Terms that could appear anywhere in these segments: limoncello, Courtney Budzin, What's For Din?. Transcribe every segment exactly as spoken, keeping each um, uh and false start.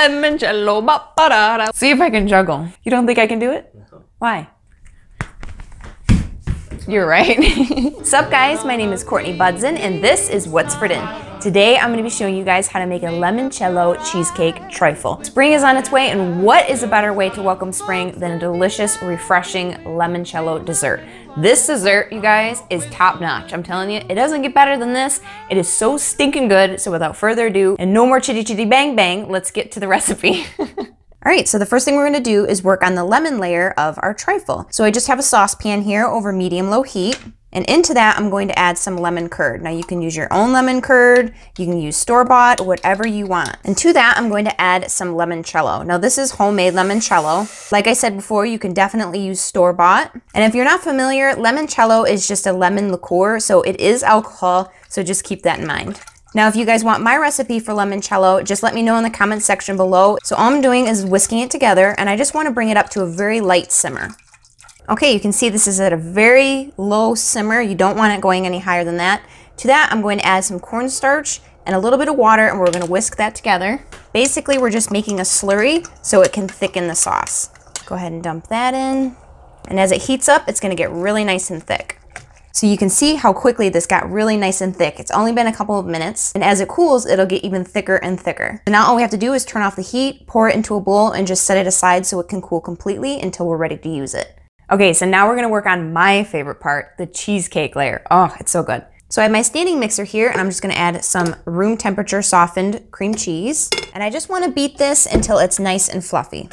Limoncello. Ba-ba-da-da. See if I can juggle. You don't think I can do it? No. Why? You're right. Sup guys, my name is Courtney Budzin and this is What's For Din? Today I'm gonna be showing you guys how to make a limoncello cheesecake trifle. Spring is on its way, and what is a better way to welcome spring than a delicious, refreshing limoncello dessert? This dessert, you guys, is top notch. I'm telling you, it doesn't get better than this. It is so stinking good. So without further ado, and no more chitty chitty bang bang, let's get to the recipe. All right, so the first thing we're gonna do is work on the lemon layer of our trifle. So I just have a saucepan here over medium-low heat, and into that I'm going to add some lemon curd. Now you can use your own lemon curd, you can use store-bought, whatever you want. And to that I'm going to add some limoncello. Now this is homemade limoncello. Like I said before, you can definitely use store-bought. And if you're not familiar, limoncello is just a lemon liqueur, so it is alcohol, so just keep that in mind. Now, if you guys want my recipe for limoncello, just let me know in the comments section below. So all I'm doing is whisking it together, and I just want to bring it up to a very light simmer. Okay, you can see this is at a very low simmer. You don't want it going any higher than that. To that, I'm going to add some cornstarch and a little bit of water, and we're going to whisk that together. Basically, we're just making a slurry so it can thicken the sauce. Go ahead and dump that in. And as it heats up, it's going to get really nice and thick. So you can see how quickly this got really nice and thick. It's only been a couple of minutes, and as it cools, it'll get even thicker and thicker. So now all we have to do is turn off the heat, pour it into a bowl, and just set it aside so it can cool completely until we're ready to use it. Okay, so now we're gonna work on my favorite part, the cheesecake layer. Oh, it's so good. So I have my standing mixer here, and I'm just gonna add some room temperature softened cream cheese. And I just wanna beat this until it's nice and fluffy.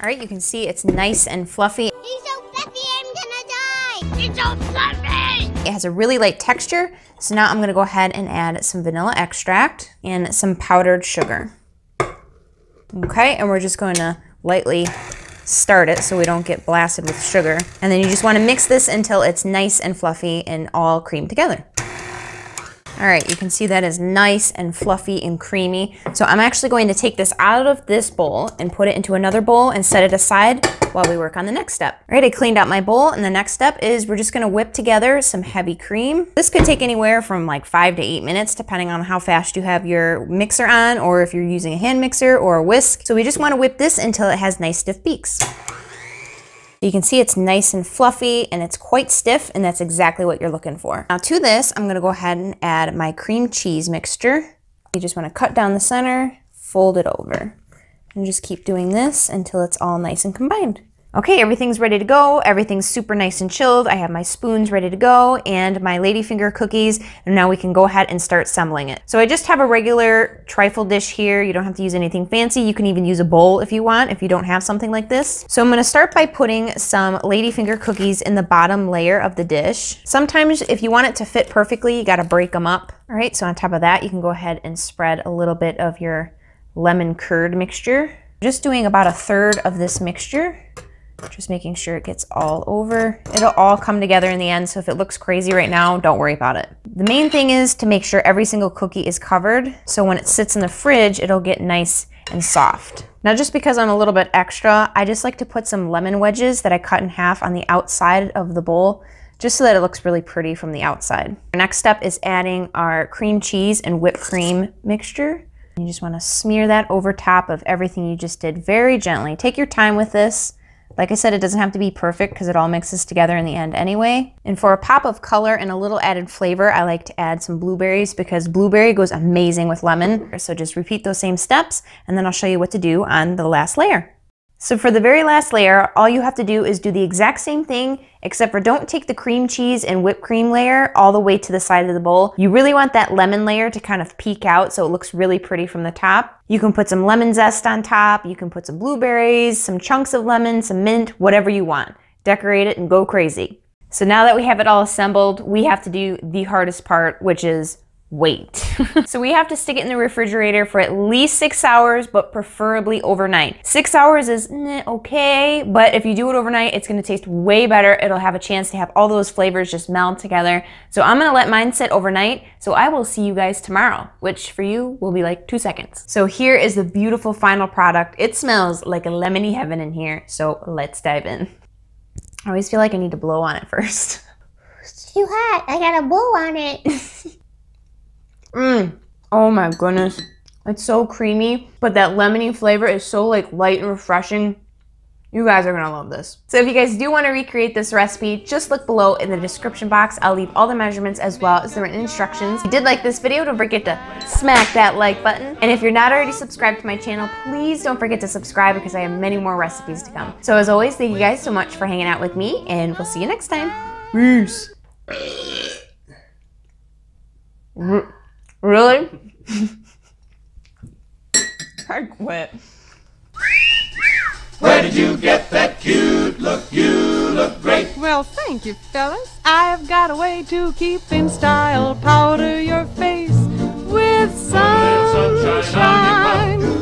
All right, you can see it's nice and fluffy. It has a really light texture, so now I'm gonna go ahead and add some vanilla extract and some powdered sugar. Okay, and we're just gonna lightly start it so we don't get blasted with sugar. And then you just wanna mix this until it's nice and fluffy and all creamed together. All right, you can see that is nice and fluffy and creamy. So I'm actually going to take this out of this bowl and put it into another bowl and set it aside while we work on the next step. All right, I cleaned out my bowl, and the next step is we're just gonna whip together some heavy cream. This could take anywhere from like five to eight minutes, depending on how fast you have your mixer on, or if you're using a hand mixer or a whisk. So we just wanna whip this until it has nice stiff peaks. You can see it's nice and fluffy, and it's quite stiff, and that's exactly what you're looking for. Now to this, I'm gonna go ahead and add my cream cheese mixture. You just wanna cut down the center, fold it over, and just keep doing this until it's all nice and combined. Okay, everything's ready to go. Everything's super nice and chilled. I have my spoons ready to go and my ladyfinger cookies, and now we can go ahead and start assembling it. So I just have a regular trifle dish here. You don't have to use anything fancy. You can even use a bowl if you want, if you don't have something like this. So I'm gonna start by putting some ladyfinger cookies in the bottom layer of the dish. Sometimes if you want it to fit perfectly, you gotta break them up. All right, so on top of that, you can go ahead and spread a little bit of your lemon curd mixture. Just doing about a third of this mixture, just making sure it gets all over. It'll all come together in the end, so if it looks crazy right now, don't worry about it. The main thing is to make sure every single cookie is covered, so when it sits in the fridge, it'll get nice and soft. Now just because I'm a little bit extra, I just like to put some lemon wedges that I cut in half on the outside of the bowl, just so that it looks really pretty from the outside. Our next step is adding our cream cheese and whipped cream mixture. You just wanna smear that over top of everything you just did very gently. Take your time with this. Like I said, it doesn't have to be perfect because it all mixes together in the end anyway. And for a pop of color and a little added flavor, I like to add some blueberries because blueberry goes amazing with lemon. So just repeat those same steps, and then I'll show you what to do on the last layer. So for the very last layer, all you have to do is do the exact same thing, except for don't take the cream cheese and whipped cream layer all the way to the side of the bowl. You really want that lemon layer to kind of peek out so it looks really pretty from the top. You can put some lemon zest on top, you can put some blueberries, some chunks of lemon, some mint, whatever you want. Decorate it and go crazy. So now that we have it all assembled, we have to do the hardest part, which is wait. So we have to stick it in the refrigerator for at least six hours, but preferably overnight. Six hours is eh, okay, but if you do it overnight, it's gonna taste way better. It'll have a chance to have all those flavors just meld together. So I'm gonna let mine sit overnight, so I will see you guys tomorrow, which for you will be like two seconds. So here is the beautiful final product. It smells like a lemony heaven in here, so let's dive in. I always feel like I need to blow on it first. It's too hot, I gotta blow on it. Mmm, oh my goodness. It's so creamy, but that lemony flavor is so like light and refreshing. You guys are gonna love this. So if you guys do wanna recreate this recipe, just look below in the description box. I'll leave all the measurements as well as the written instructions. If you did like this video, don't forget to smack that like button. And if you're not already subscribed to my channel, please don't forget to subscribe because I have many more recipes to come. So as always, thank you guys so much for hanging out with me and we'll see you next time. Peace. Really? I quit. Where did you get that cute look? You look great. Well, thank you, fellas. I've got a way to keep in style. Powder your face with sunshine.